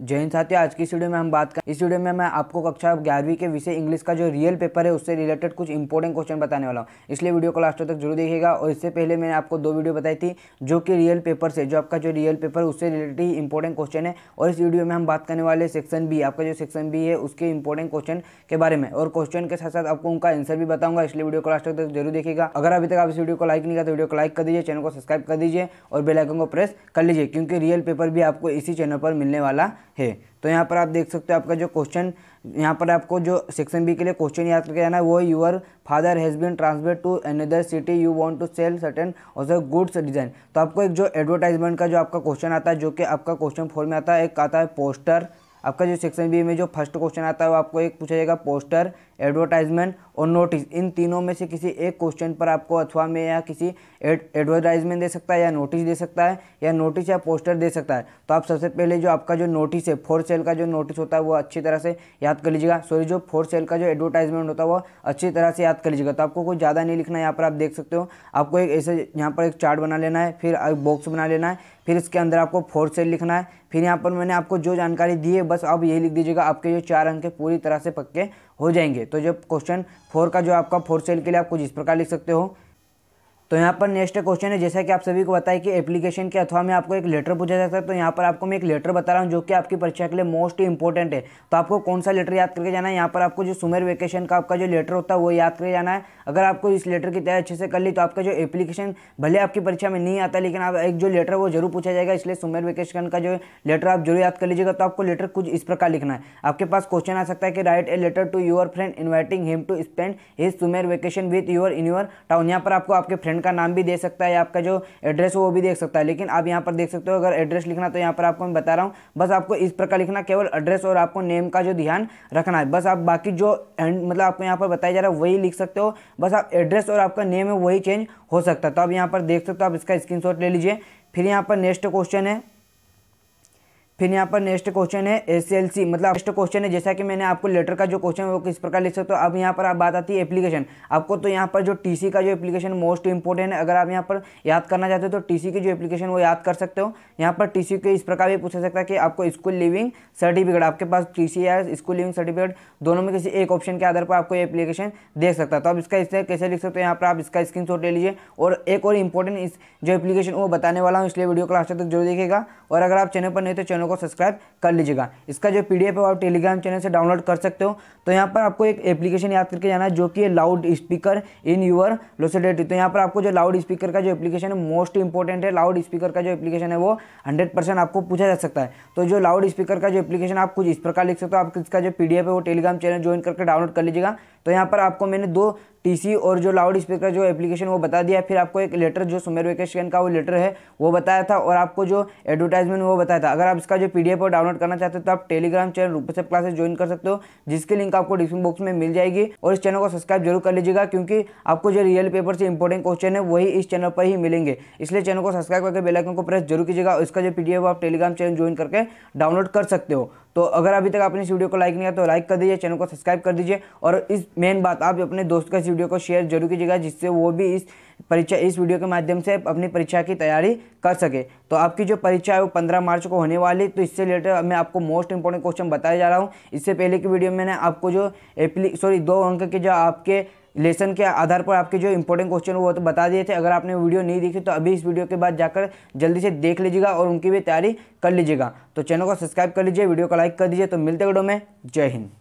जय हिंद साथियों, आज की इस वीडियो में हम बात करें। इस वीडियो में मैं आपको कक्षा 11वीं के विषय इंग्लिश का जो रियल पेपर है उससे रिलेटेड कुछ इंपॉर्टेंट क्वेश्चन बताने वाला हूँ, इसलिए वीडियो को लास्ट तक जरूर देखिएगा। और इससे पहले मैंने आपको 2 वीडियो बताई थी जो कि रियल पेपर से, जो आपका जो रियल पेपर उससे रिलेटेड ही इंपॉर्टेंट क्वेश्चन है। और इस वीडियो में हम बात करने वाले सेक्शन बी, आपका जो सेक्शन बी है उसके इंपॉर्टेंट क्वेश्चन के बारे में, और क्वेश्चन के साथ साथ आपको उनका आंसर भी बताऊंगा, इसलिए वीडियो को लास्ट तक जरूर देखिएगा। अगर अभी तक आप इस वीडियो को लाइक नहीं किया तो वीडियो को लाइक कर दीजिए, चैनल को सब्सक्राइब कर दीजिए और बेल आइकन को प्रेस कर लीजिए, क्योंकि रियल पेपर भी आपको इसी चैनल पर मिलने वाला है। तो यहाँ पर आप देख सकते हो आपका जो क्वेश्चन, यहाँ पर आपको जो सेक्शन बी के लिए क्वेश्चन याद करके जाना है वो, your father has been transferred to another city, you want to sell certain also goods design. तो आपको एक जो एडवर्टाइजमेंट का जो आपका क्वेश्चन आता है, जो कि आपका क्वेश्चन 4 में आता है, एक आता है पोस्टर। आपका जो सेक्शन बी में जो फर्स्ट क्वेश्चन आता है वो आपको एक पूछा जाएगा, पोस्टर, एडवर्टाइजमेंट और नोटिस। इन तीनों में से किसी एक क्वेश्चन पर आपको अथवा में या किसी एडवर्टाइजमेंट दे सकता है, या नोटिस दे सकता है, या नोटिस या पोस्टर दे सकता है। तो आप सबसे पहले जो आपका जो नोटिस है फॉर सेल का जो नोटिस होता है वो अच्छी तरह से याद कर लीजिएगा, जो फॉर सेल का जो एडवर्टाइजमेंट होता है वो अच्छी तरह से याद कर लीजिएगा। तो आपको कुछ ज़्यादा नहीं लिखना है। यहाँ पर आप देख सकते हो आपको एक ऐसे यहाँ पर एक चार्ट बना लेना है, फिर एक बॉक्स बना लेना है, फिर इसके अंदर आपको फॉर सेल लिखना है, फिर यहाँ पर मैंने आपको जो जानकारी दी है बस आप यही लिख दीजिएगा, आपके जो 4 अंक पूरी तरह से पक्के हो जाएंगे। तो जब क्वेश्चन 4 का जो आपका फॉर सेल के लिए आप कुछ इस प्रकार लिख सकते हो। तो यहाँ पर नेक्स्ट क्वेश्चन है, जैसा कि आप सभी को बताया कि एप्लीकेशन के अथवा में आपको एक लेटर पूछा जा सकता है। तो यहाँ पर आपको मैं एक लेटर बता रहा हूँ जो कि आपकी परीक्षा के लिए मोस्ट इंपॉर्टेंट है। तो आपको कौन सा लेटर याद करके जाना है, यहाँ पर आपको जो समर वेकेशन का आपका जो लेटर होता है वो याद करके जाना है। अगर आपको इस लेटर की तैयारी अच्छे से कर ली तो आपका जो एप्लीकेशन भले आपकी परीक्षा में नहीं आता, लेकिन आप एक जो लेटर वो जरूर पूछा जाएगा, इसलिए समर वेकेशन का जो लेटर आप जरूर याद कर लीजिएगा। तो आपको लेटर कुछ इस प्रकार लिखना है। आपके पास क्वेश्चन आ सकता है कि write a letter to your friend inviting him to spend his summer vacation with your in your town. यहाँ पर आपको आपके फ्रेंड का नाम भी दे सकता है, आपका जो एड्रेस वो भी दे सकता है, लेकिन आप यहाँ पर देख सकते हो अगर एड्रेस लिखना तो यहाँ पर आपको मैं बता रहा हूँ बस आपको इस प्रकार लिखना, केवल एड्रेस और आपको नेम का जो ध्यान रखना है। बस आप बाकी जो मतलब आपको यहाँ पर बताया जा रहा है वही लिख सकते हो, बस आप एड्रेस और आपका नेम है वही चेंज हो सकता है। तो आप यहाँ पर देख सकते हो, आप इसका स्क्रीनशॉट ले लीजिए। फिर यहाँ पर नेक्स्ट क्वेश्चन है, फिर यहाँ पर नेक्स्ट क्वेश्चन है एसएलसी, मतलब नेक्स्ट क्वेश्चन है जैसा कि मैंने आपको लेटर का जो क्वेश्चन है वो किस प्रकार लिख सकते हो। अब यहाँ पर आप बात आती है एप्लीकेशन, आपको तो यहाँ पर जो टीसी का जो एप्लीकेशन मोस्ट इंपॉर्टेंट है, अगर आप यहाँ पर याद करना चाहते हो तो टीसी की जो एप्लीकेशन वो याद कर सकते हो। यहाँ पर टीसी के इस प्रकार भी पूछा सकता है कि आपको स्कूल लिविंग सर्टिफिकेट, आपके पास टीसी या स्कूल लिविंग सर्टिफिकेट दोनों में किसी एक ऑप्शन के आधार पर आपको एप्लीकेशन दे सकता है। तो आप इसका इससे कैसे लिख सकते हो, यहाँ पर आप इसका स्क्रीनशॉट ले लीजिए। और एक और इंपॉर्टेंट इस जो एप्लीकेशन वो बताने वाला हूँ, इसलिए वीडियो को लास्ट तक जरूर देखिएगा। और अगर आप चैनल पर नहीं तो चैनल को सब्सक्राइब कर लीजिएगा। इसका जो पीडीएफ है आप टेलीग्राम चैनल से डाउनलोड कर सकते हो। तो यहाँ पर आपको एक एप्लीकेशन याद करके जाना है जो कि loud speaker in your locality. तो यहाँ पर आपको जो लाउड स्पीकर का जो एप्लीकेशन है मोस्ट इंपॉर्टेंट है, लाउड स्पीकर का जो एप्लीकेशन है वो 100% आपको पूछा जा सकता है। तो जो लाउड स्पीकर का जो एप्लीकेशन आप कुछ इस प्रकार लिख सकते हो। आप इसका जो पीडीएफ है वो टेलीग्राम चैनल ज्वाइन करके डाउनलोड कर लीजिएगा। तो यहाँ पर आपको मैंने 2 टीसी और जो लाउड स्पीकर जो एप्लीकेशन वो बता दिया, फिर आपको एक लेटर जो समर वेकेशन का वो लेटर है वो बताया था, और आपको जो एडवर्टाइजमेंट वो बताया था। अगर आप इसका जो पीडीएफ और डाउनलोड करना चाहते हो तो आप टेलीग्राम चैनल रूपेश हैप क्लासेस ज्वाइन कर सकते हो, जिसकी लिंक आपको डिस्क्रिप्शन बॉक्स में मिल जाएगी। और इस चैनल को सब्सक्राइब जरूर कर लीजिएगा, क्योंकि आपको जो रियल पेपर से इंपॉर्टेंट क्वेश्चन है वही इस चैनल पर ही मिलेंगे, इसलिए चैनल को सब्सक्राइब करके बेल आइकन को प्रेस जरूर कीजिएगा। और इसका जो पीडीएफ आप टेलीग्राम चैनल ज्वाइन करके डाउनलोड कर सकते हो। तो अगर अभी तक आपने इस वीडियो को लाइक नहीं किया तो लाइक कर दीजिए, चैनल को सब्सक्राइब कर दीजिए, और इस मेन बात आप अपने दोस्त का इस वीडियो को शेयर जरूर कीजिएगा, जिससे वो भी इस वीडियो के माध्यम से अपनी परीक्षा की तैयारी कर सके। तो आपकी जो परीक्षा है वो 15 मार्च को होने वाली, तो इससे रिलेटेड मैं आपको मोस्ट इंपॉर्टेंट क्वेश्चन बताया जा रहा हूँ। इससे पहले की वीडियो में मैंने आपको जो 2 अंक के जो आपके लेसन के आधार पर आपके जो इंपॉर्टेंट क्वेश्चन वो तो बता दिए थे। अगर आपने वीडियो नहीं देखी तो अभी इस वीडियो के बाद जाकर जल्दी से देख लीजिएगा और उनकी भी तैयारी कर लीजिएगा। तो चैनल को सब्सक्राइब कर लीजिए, वीडियो को लाइक कर दीजिए। तो मिलते वीडियो में, जय हिंद।